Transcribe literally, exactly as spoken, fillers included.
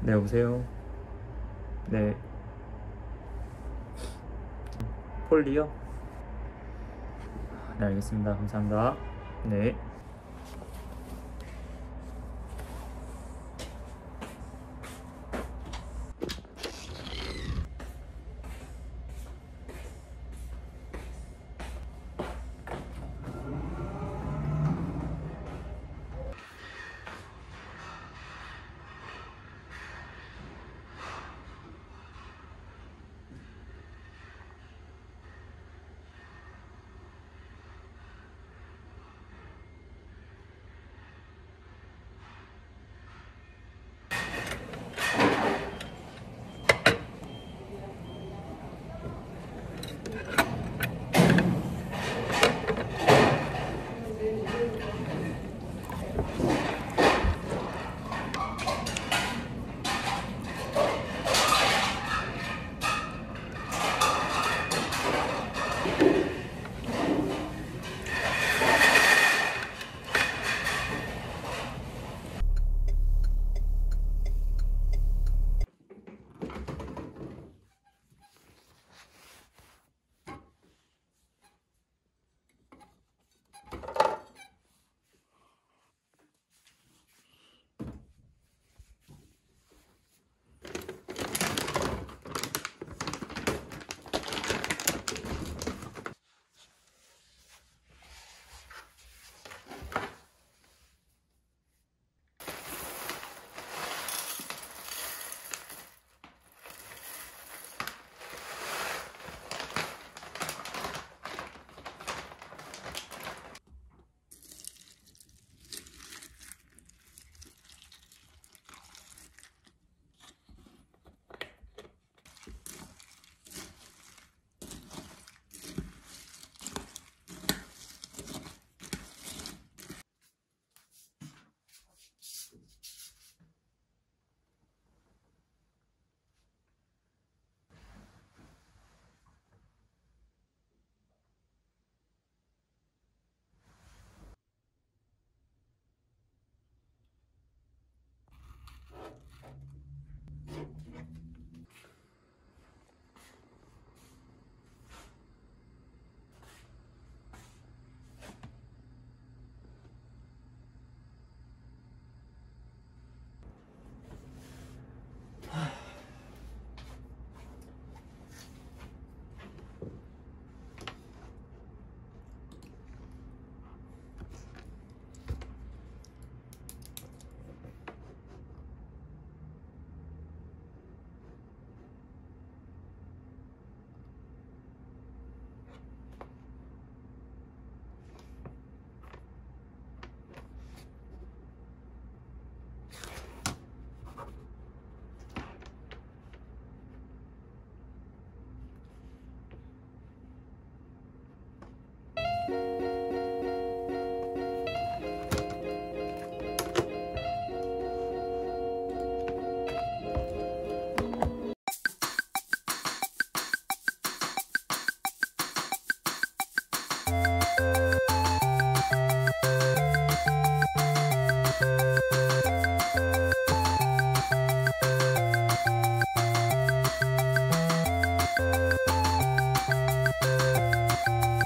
네, 오세요. 네. 폴리요? 네, 알겠습니다. 감사합니다. 네. you